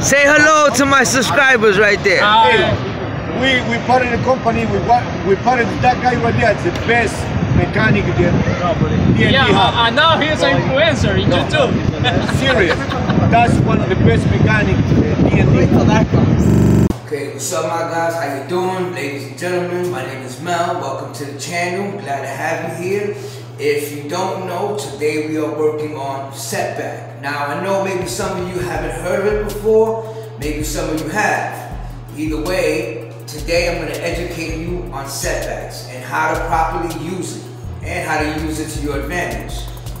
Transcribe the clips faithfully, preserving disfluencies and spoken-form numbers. Say hello to my subscribers right there. Hey, we we part of the company. We we part of that guy right there. It's the best mechanic there. Yeah, I know he's an influencer in YouTube. Serious. That's one of the best mechanics in D and D. Okay, what's up, my guys? How you doing, ladies and gentlemen? My name is Mel. Welcome to the channel. Glad to have you here. If you don't know, today we are working on setback. Now I know maybe some of you haven't heard of it before, maybe some of you have. Either way, today I'm going to educate you on setbacks and how to properly use it and how to use it to your advantage.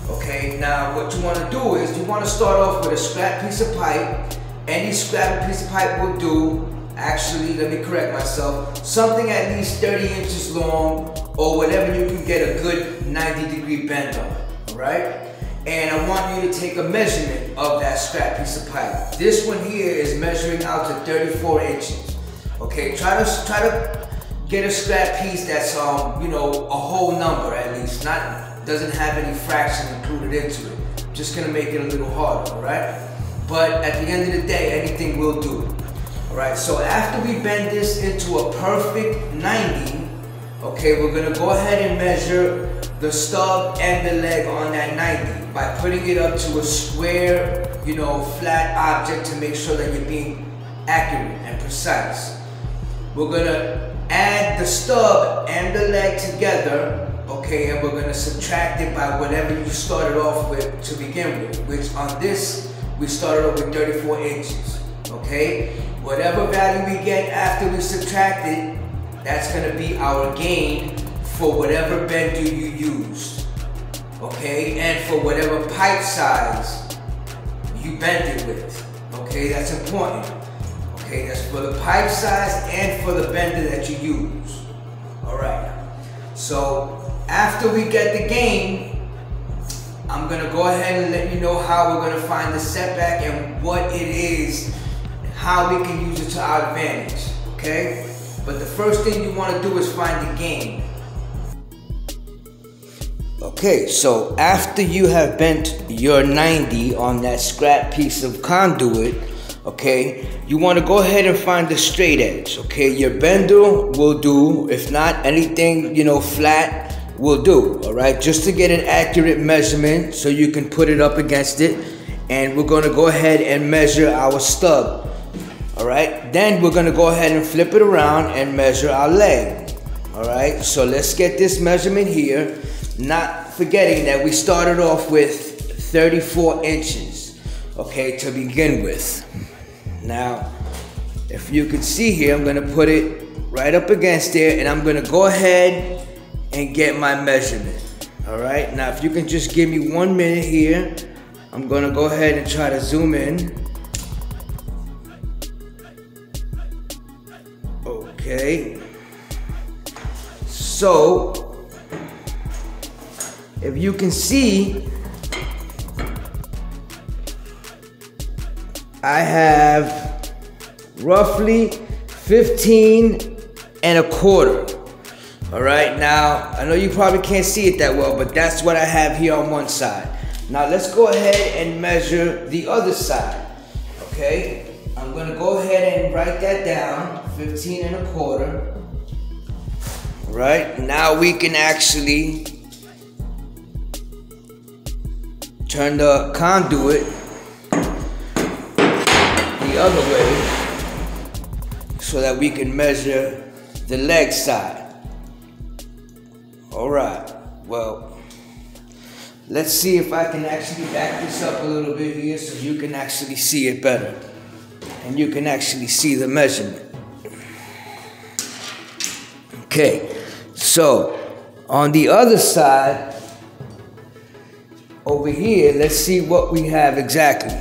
Okay, now what you want to do is you want to start off with a scrap piece of pipe. Any scrap piece of pipe will do. Actually, let me correct myself, something at least thirty inches long or whatever you can get a good ninety degree bend on, all right? And I want you to take a measurement of that scrap piece of pipe. This one here is measuring out to thirty-four inches, okay? Try to try to get a scrap piece that's, um, you know, a whole number at least, not doesn't have any fraction included into it. Just gonna make it a little harder, all right? But at the end of the day, anything will do. All right, so after we bend this into a perfect ninety, okay, we're gonna go ahead and measure the stub and the leg on that ninety by putting it up to a square, you know, flat object to make sure that you're being accurate and precise. We're gonna add the stub and the leg together, okay, and we're gonna subtract it by whatever you started off with to begin with, which on this, we started off with thirty-four inches, okay? Whatever value we get after we subtract it, that's gonna be our gain for whatever bender you used, okay? And for whatever pipe size you bend it with, okay? That's important, okay? That's for the pipe size and for the bender that you use, all right? So after we get the gain, I'm gonna go ahead and let you know how we're gonna find the setback and what it is, how we can use it to our advantage, okay? But the first thing you want to do is find the gain. Okay, so after you have bent your ninety on that scrap piece of conduit, okay, you want to go ahead and find the straight edge, okay? Your bender will do, if not anything, you know, flat will do, all right? Just to get an accurate measurement so you can put it up against it. And we're going to go ahead and measure our stub. All right, then we're gonna go ahead and flip it around and measure our leg. All right, so let's get this measurement here. Not forgetting that we started off with thirty-four inches, okay, to begin with. Now, if you can see here, I'm gonna put it right up against there and I'm gonna go ahead and get my measurement. All right, now if you can just give me one minute here, I'm gonna go ahead and try to zoom in. Okay, so if you can see, I have roughly fifteen and a quarter. All right, now I know you probably can't see it that well, but that's what I have here on one side. Now let's go ahead and measure the other side. Okay, I'm gonna go ahead and write that down. fifteen and a quarter. All right, now we can actually turn the conduit the other way so that we can measure the leg side. All right, well, let's see if I can actually back this up a little bit here so you can actually see it better and you can actually see the measurement. Okay, so on the other side over here, let's see what we have exactly.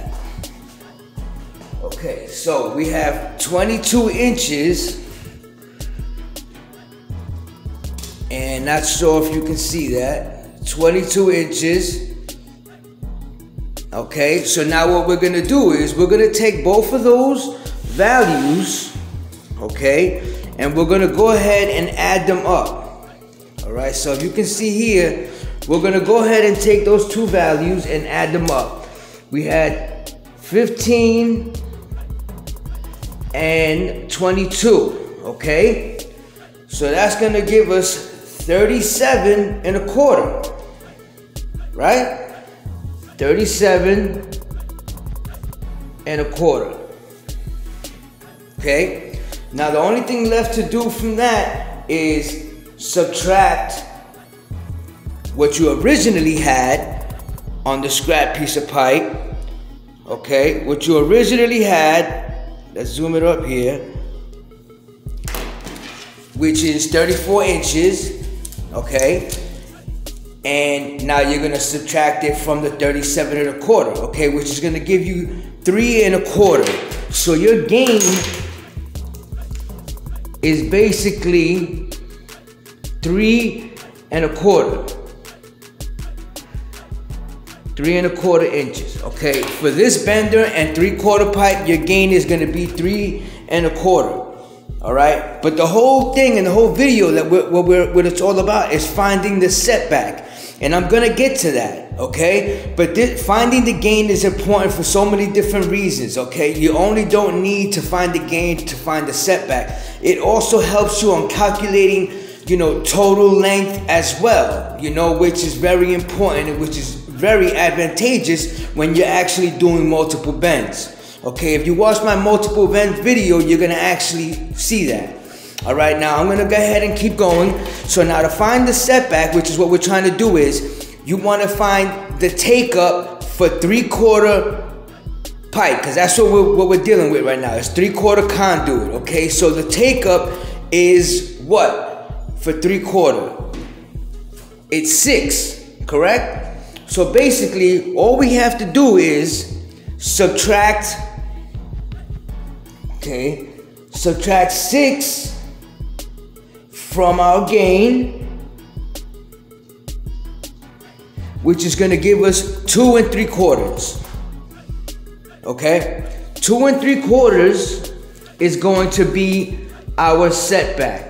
Okay, so we have twenty-two inches, and not sure if you can see that, twenty-two inches. Okay, so now what we're gonna do is we're gonna take both of those values, okay, and we're gonna go ahead and add them up. All right, so if you can see here, we're gonna go ahead and take those two values and add them up. We had fifteen and twenty-two, okay? So that's gonna give us thirty-seven and a quarter, right? thirty-seven and a quarter, okay? Now the only thing left to do from that is subtract what you originally had on the scrap piece of pipe, okay? What you originally had, let's zoom it up here, which is thirty-four inches, okay? And now you're gonna subtract it from the thirty-seven and a quarter, okay? Which is gonna give you three and a quarter. So your gain is basically three and a quarter. Three and a quarter inches, okay? For this bender and three quarter pipe, your gain is gonna be three and a quarter, all right? But the whole thing and the whole video that we're, what, we're, what it's all about is finding the setback. And I'm gonna get to that, okay? But this, finding the gain is important for so many different reasons, okay? You only don't need to find the gain to find the setback. It also helps you on calculating, you know, total length as well, you know, which is very important and which is very advantageous when you're actually doing multiple bends. Okay, if you watch my multiple bend video, you're gonna actually see that. All right, now I'm gonna go ahead and keep going. So now to find the setback, which is what we're trying to do, is you wanna find the take up for three quarter pipe, because that's what we're, what we're dealing with right now. It's three quarter conduit, okay? So the take up is what? For three quarter, it's six, correct? So basically, all we have to do is subtract, okay, subtract six from our gain, which is gonna give us two and three quarters, okay? Two and three quarters is going to be our setback.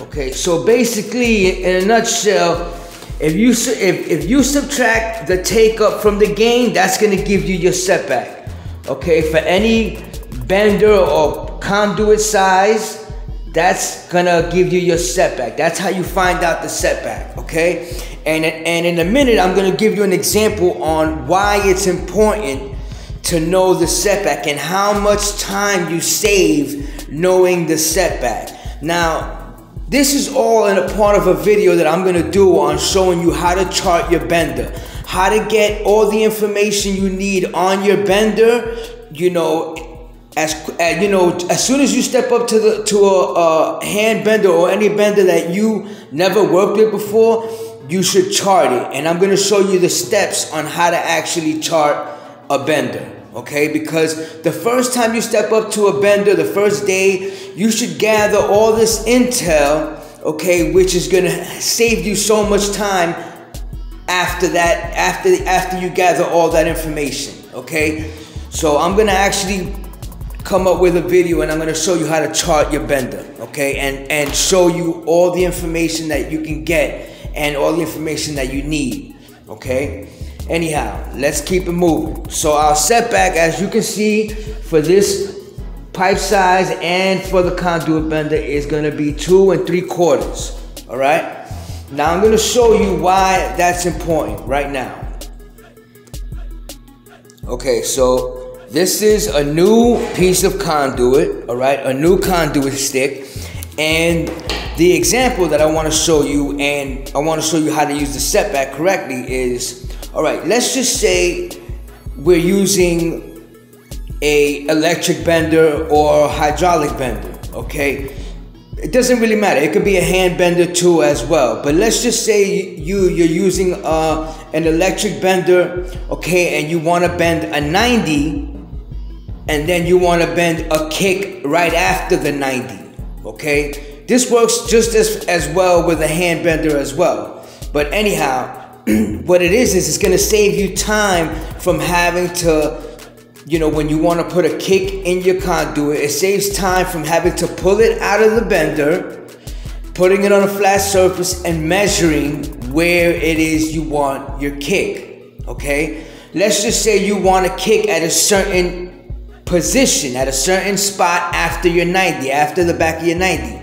Okay, so basically, in a nutshell, if you if, if you subtract the take up from the gain, that's going to give you your setback. Okay, for any bender or conduit size, that's going to give you your setback. That's how you find out the setback, okay? And, and in a minute, I'm going to give you an example on why it's important to know the setback and how much time you save knowing the setback. Now, this is all in a part of a video that I'm gonna do on showing you how to chart your bender, how to get all the information you need on your bender. You know, as you know, as soon as you step up to the to a, a hand bender or any bender that you never worked with before, you should chart it. And I'm gonna show you the steps on how to actually chart a bender. Okay, because the first time you step up to a bender, the first day, you should gather all this intel, okay, which is gonna save you so much time after that, after after you gather all that information, okay? So I'm gonna actually come up with a video and I'm gonna show you how to chart your bender, okay? And, and show you all the information that you can get and all the information that you need, okay? Anyhow, let's keep it moving. So our setback, as you can see, for this pipe size and for the conduit bender is gonna be two and three quarters, all right? Now I'm gonna show you why that's important right now. Okay, so this is a new piece of conduit, all right? A new conduit stick. And the example that I wanna show you, and I wanna show you how to use the setback correctly is, all right, let's just say we're using a electric bender or hydraulic bender, okay? It doesn't really matter. It could be a hand bender too as well. But let's just say you, you're using uh, an electric bender, okay, and you want to bend a ninety, and then you want to bend a kick right after the ninety, okay? This works just as, as well with a hand bender as well. But anyhow, what it is, is it's gonna save you time from having to, you know, when you wanna put a kick in your conduit, it saves time from having to pull it out of the bender, putting it on a flat surface and measuring where it is you want your kick, okay? let's just say you want to kick at a certain position, at a certain spot after your ninety, after the back of your ninety.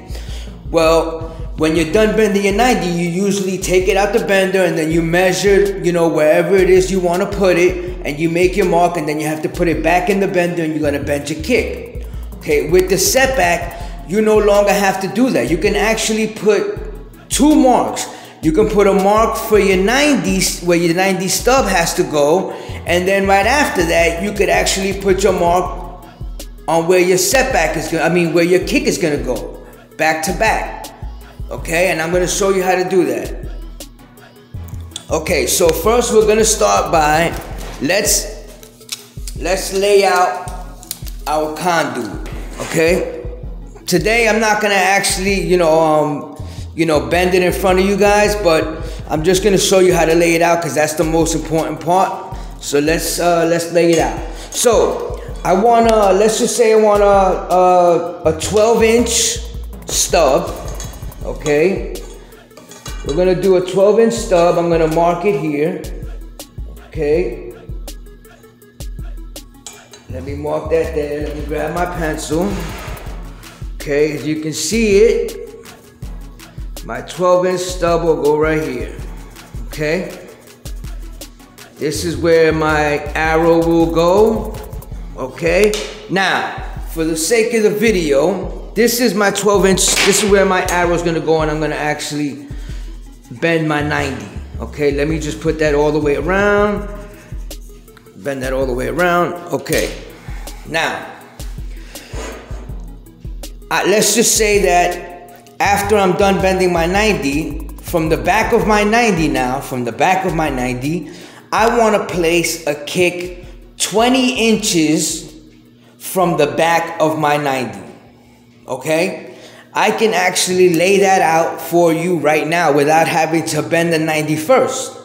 Well, when you're done bending your ninety, you usually take it out the bender and then you measure, you know, wherever it is you want to put it, and you make your mark, and then you have to put it back in the bender and you're going to bend your kick. Okay, with the setback, you no longer have to do that. You can actually put two marks. You can put a mark for your ninety, where your ninety stub has to go, and then right after that, you could actually put your mark on where your setback is going, I mean, where your kick is going to go, back to back. Okay, and I'm going to show you how to do that. Okay, so first we're going to start by, let's let's lay out our conduit. Okay, today I'm not going to actually, you know, um, you know, bend it in front of you guys, but I'm just gonna show you how to lay it out because that's the most important part. So let's uh, let's lay it out. So I wanna, let's just say I want a, a, a twelve inch stub, okay? We're gonna do a twelve inch stub. I'm gonna mark it here, okay? Let me mark that there, let me grab my pencil. Okay, as you can see it, my twelve inch stub will go right here, okay? This is where my arrow will go, okay? Now, for the sake of the video, this is my twelve inch, this is where my arrow is gonna go, and I'm gonna actually bend my ninety, okay? Let me just put that all the way around, bend that all the way around, okay? Now, I, let's just say that after I'm done bending my ninety, from the back of my ninety now, from the back of my ninety, I want to place a kick twenty inches from the back of my ninety, okay? I can actually lay that out for you right now without having to bend the ninety first,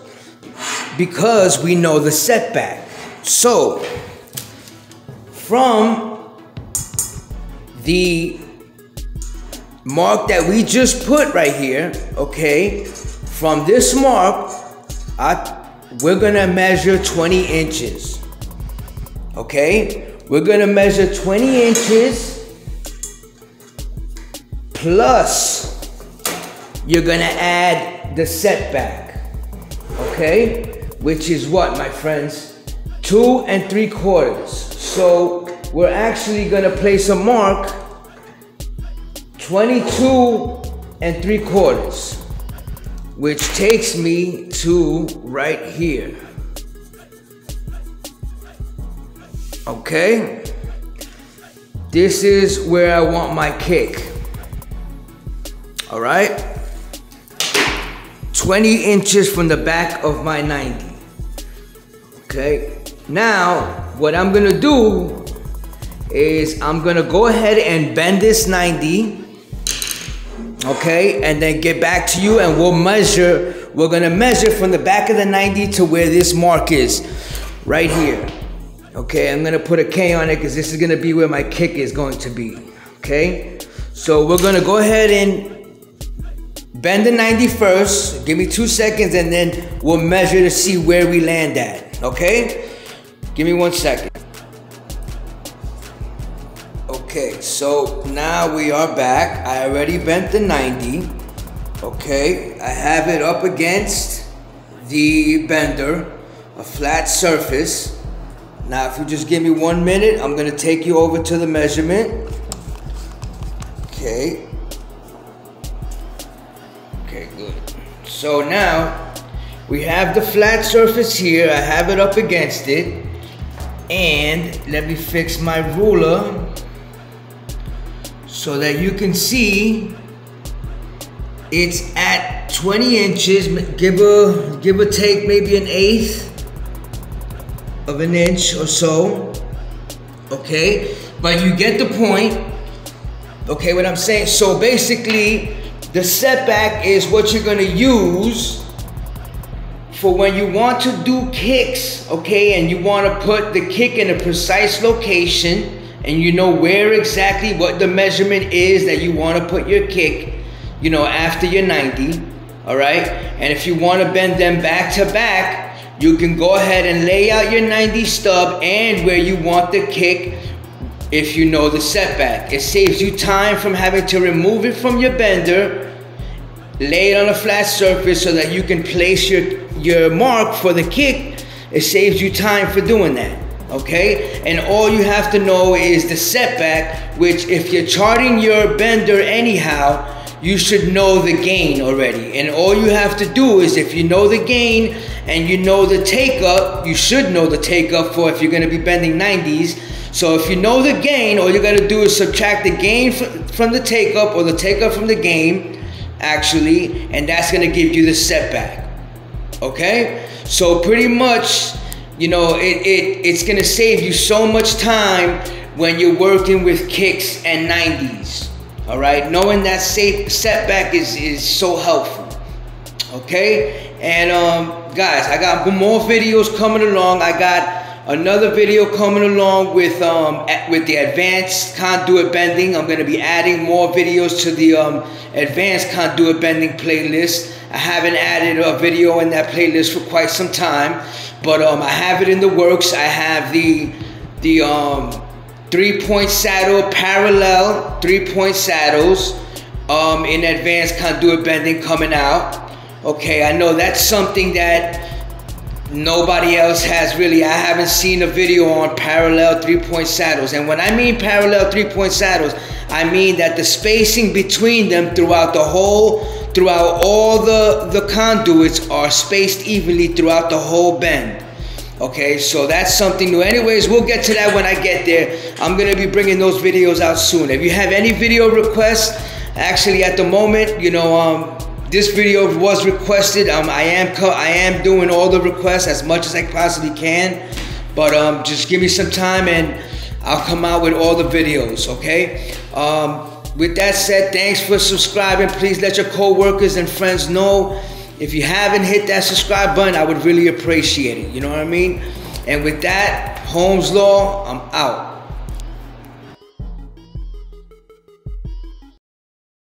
because we know the setback. So, from the mark that we just put right here, okay, from this mark, I, we're gonna measure twenty inches, okay? We're gonna measure twenty inches, plus you're gonna add the setback, okay? Which is what, my friends? Two and three quarters. So we're actually gonna place a mark twenty-two and three quarters, which takes me to right here. Okay, this is where I want my kick. All right, twenty inches from the back of my ninety. Okay, now what I'm gonna do is I'm gonna go ahead and bend this ninety. Okay, and then get back to you and we'll measure. We're gonna measure from the back of the ninety to where this mark is, right here. Okay, I'm gonna put a K on it because this is gonna be where my kick is going to be, okay? So we're gonna go ahead and bend the ninety first. Give me two seconds and then we'll measure to see where we land at, okay? Give me one second. Okay, so now we are back. I already bent the ninety. Okay, I have it up against the bender, a flat surface. Now, if you just give me one minute, I'm gonna take you over to the measurement. Okay. Okay, good. So now, we have the flat surface here. I have it up against it. And let me fix my ruler so that you can see it's at twenty inches, give a give or take maybe an eighth of an inch or so, okay? But you get the point, okay, what I'm saying? So basically, the setback is what you're gonna use for when you want to do kicks, okay? And you wanna put the kick in a precise location, and you know where exactly what the measurement is that you want to put your kick, you know, after your ninety, all right? And if you want to bend them back to back, you can go ahead and lay out your ninety stub and where you want the kick if you know the setback. It saves you time from having to remove it from your bender. Lay it on a flat surface so that you can place your, your mark for the kick. It saves you time for doing that, okay? And all you have to know is the setback, which if you're charting your bender anyhow, you should know the gain already. And all you have to do is, if you know the gain and you know the take up, you should know the take up for if you're gonna be bending nineties. So if you know the gain, all you gotta do is subtract the gain from the take up or the take up from the gain, actually, and that's gonna give you the setback, okay? So pretty much, you know, it, it it's gonna save you so much time when you're working with kicks and nineties. All right, knowing that safe setback is, is so helpful, okay? And um, guys, I got more videos coming along. I got another video coming along with um, with the advanced conduit bending. I'm gonna be adding more videos to the um, advanced conduit bending playlist. I haven't added a video in that playlist for quite some time, but um, I have it in the works. I have the, the, um, three-point saddle, parallel three-point saddles um, in advanced conduit bending coming out. Okay, I know that's something that nobody else has really. I haven't seen a video on parallel three-point saddles. And when I mean parallel three-point saddles, I mean that the spacing between them throughout the whole, throughout all the, the conduits are spaced evenly throughout the whole bend. Okay, so that's something new. Anyways, we'll get to that when I get there. I'm gonna be bringing those videos out soon. If you have any video requests, actually at the moment, you know, um, this video was requested. Um, I am co I am doing all the requests as much as I possibly can, but um, just give me some time and I'll come out with all the videos, okay? Um, with that said, thanks for subscribing. Please let your co-workers and friends know. If you haven't hit that subscribe button, I would really appreciate it. You know what I mean? And with that, Holmes Law, I'm out.